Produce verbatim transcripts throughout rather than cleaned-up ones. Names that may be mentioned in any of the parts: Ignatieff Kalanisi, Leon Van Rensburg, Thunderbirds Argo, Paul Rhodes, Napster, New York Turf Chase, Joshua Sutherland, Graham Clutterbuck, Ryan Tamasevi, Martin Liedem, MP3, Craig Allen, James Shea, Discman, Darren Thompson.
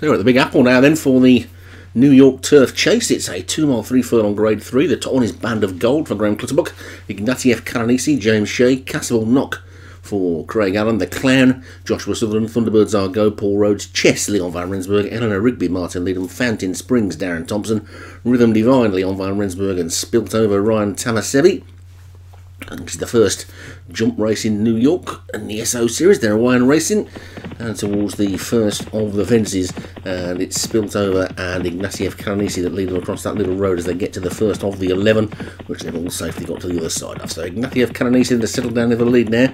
So we're at the Big Apple now then for the New York Turf Chase. It's a two mile three-furlong on grade three. The top one is Band of Gold for Graham Clutterbuck. Ignatieff Kalanisi, James Shea, Castle Knock for Craig Allen, The Clown, Joshua Sutherland, Thunderbirds Argo, Paul Rhodes, Chess, Leon Van Rensburg, Eleanor Rigby, Martin Liedem, Fountain Springs, Darren Thompson, Rhythm Divine, Leon Van Rensburg, and Spilt Over, Ryan Tamasevi. This is the first jump race in New York and the S O Series. They're away and racing and towards the first of the fences, and it's Spilt Over and Ignatieff Kalanisi that lead them across that little road as they get to the first of the eleven, which they've all safely got to the other side of. So Ignatieff Kalanisi has settled down in the lead now,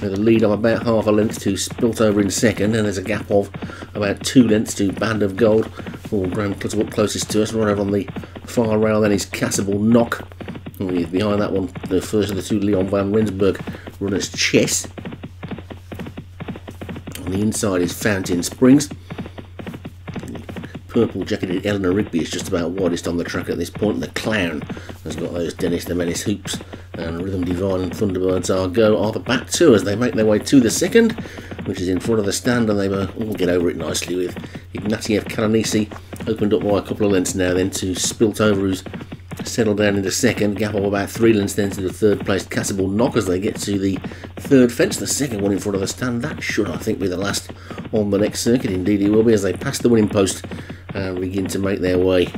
with a lead of about half a length to Spilt Over in second, and there's a gap of about two lengths to Band of Gold for Graham Clutterbuck closest to us. Right over on the far rail then is Castle Knock. With behind that one, the first of the two Leon Van Rensburg runners, Chess. On the inside is Fountain Springs. Purple jacketed Eleanor Rigby is just about widest on the track at this point. The Clown has got those Dennis the Menace hoops, and Rhythm Divine and Thunderbirds Argo are the back two as they make their way to the second, which is in front of the stand, and they all get over it nicely with Ignatieff Kalanisi opened up by a couple of lengths now then to Spilt Over, who's settled down in the second, gap of about three lengths then to the third placed Castle Knock as they get to the third fence, the second one in front of the stand. That should, I think, be the last on the next circuit. Indeed it will be, as they pass the winning post and begin to make their way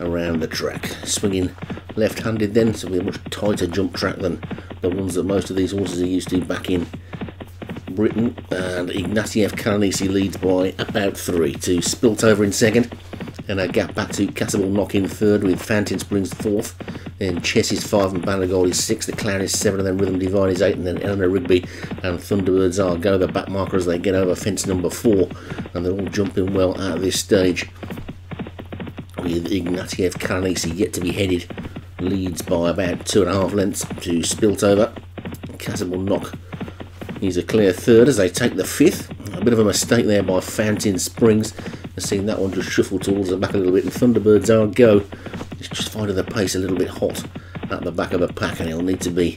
around the track, swinging left-handed then, so it'll be a much tighter jump track than the ones that most of these horses are used to back in Britain. And Ignatieff Kalanisi leads by about three to Spilt Over in second, and a gap back to Castle Knock in third, with Fountain Springs fourth, then Chess is five and Band of Gold is six, The Clown is seven, and then Rhythm Divine is eight, and then Eleanor Rigby and Thunderbirds Argo the back marker as they get over fence number four, and they're all jumping well at this stage, with Ignatieff Kalanisi yet to be headed, leads by about two and a half lengths to Spilt Over. Castle Knock is a clear third as they take the fifth. A bit of a mistake there by Fountain Springs. I've seen that one just shuffle towards the back a little bit, and Thunderbirds Argo is just finding the pace a little bit hot at the back of the pack, and it'll need to be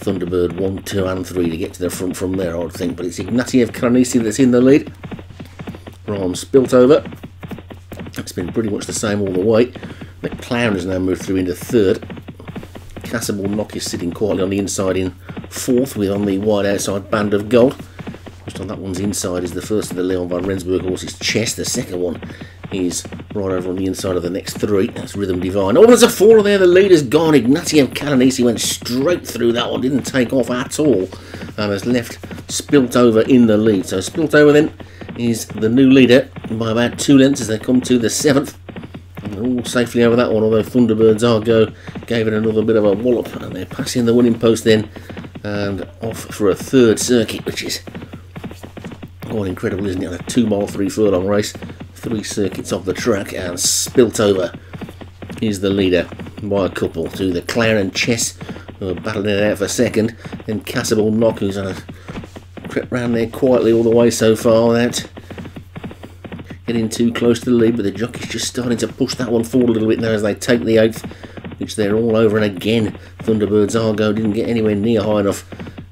Thunderbird one, two and three to get to the front from there, I would think. But it's Ignatieff Kalanisi that's in the lead from Spilt Over. It's been pretty much the same all the way. The Clown has now moved through into third. Castle Knock is sitting quietly on the inside in fourth, with on the wide outside Band of Gold. Just on that one's inside is the first of the Leon Van Rensburg horses, Chess. The second one is right over on the inside of the next three. That's Rhythm Divine. Oh, there's a faller there. The leader's gone. Ignatieff Kalanisi went straight through that one. Didn't take off at all. And has left Spilt Over in the lead. So Spilt Over then is the new leader by about two lengths as they come to the seventh. And they're all safely over that one, although Thunderbirds Argo gave it another bit of a wallop. And they're passing the winning post then and off for a third circuit, which is quite incredible, isn't it? A two mile three furlong race, three circuits off the track, and Spilt Over is the leader by a couple to the Clown and Chess, who are battling it out for second, then Castle Knock, who's on a crept round there quietly all the way so far without getting too close to the lead, but the jockey's just starting to push that one forward a little bit now as they take the eighth, which they're all over. And again Thunderbirds Argo didn't get anywhere near high enough,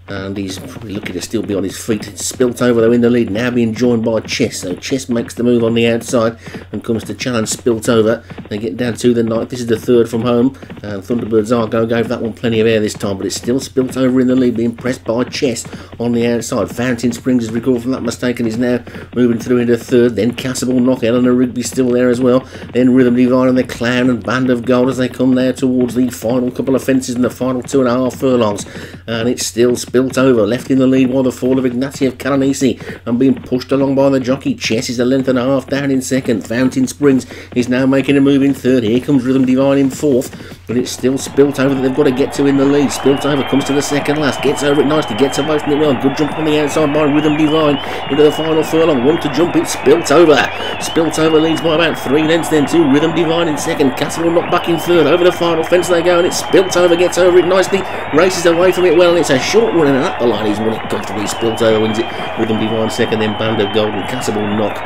and he's probably lucky to still be on his feet. It's Spilt Over though in the lead, now being joined by Chess. So Chess makes the move on the outside and comes to challenge Spilt Over. They get down to the ninth. This is the third from home, and Thunderbirds Argo gave that one plenty of air this time, but it's still Spilt Over in the lead, being pressed by Chess on the outside. Fountain Springs has recovered from that mistake and is now moving through into third. Then Castle Knock, Eleanor Rigby still there as well, then Rhythm Divine and the Clown and Band of Gold as they come now towards the final couple of fences and the final two and a half furlongs. And it's still Spilt Built over, left in the lead by the fall of Ignatieff Kalanisi, and being pushed along by the jockey. Chess is a length and a half down in second. Fountain Springs is now making a move in third. Here comes Rhythm Divine in fourth, but it's still Spilt Over that they've got to get to in the lead. Spilt Over comes to the second last, gets over it nicely, gets away from it well. Good jump on the outside by Rhythm Divine into the final furlong. One to jump, it's Spilt Over. Spilt Over leads by about three lengths then to Rhythm Divine in second. Castle Knock back in third. Over the final fence they go, and it's Spilt Over, gets over it nicely, races away from it well, and it's a short run. And up the line, he's won it comfortably. Spilt Over wins it. Rhythm Divine second, then Band of Gold and Castle Knock.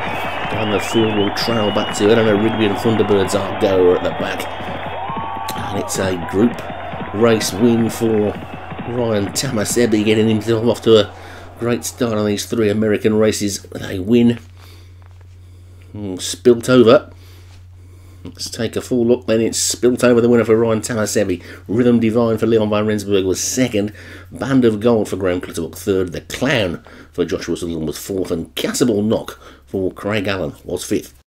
And the field will trail back to Eleanor Rigby and Thunderbirds Argo at the back. And it's a group race win for Ryan Tamasevi, getting himself off to a great start on these three American races. They win Spilt over. Let's take a full look then. It's spilt over, the winner for Ryan Tamasevi. Rhythm Divine for Leon Van Rensburg was second. Band of Gold for Graham Clutterbuck third. The Clown for Joshua Sutherland was fourth. And Cassable Knock for Craig Allen was fifth.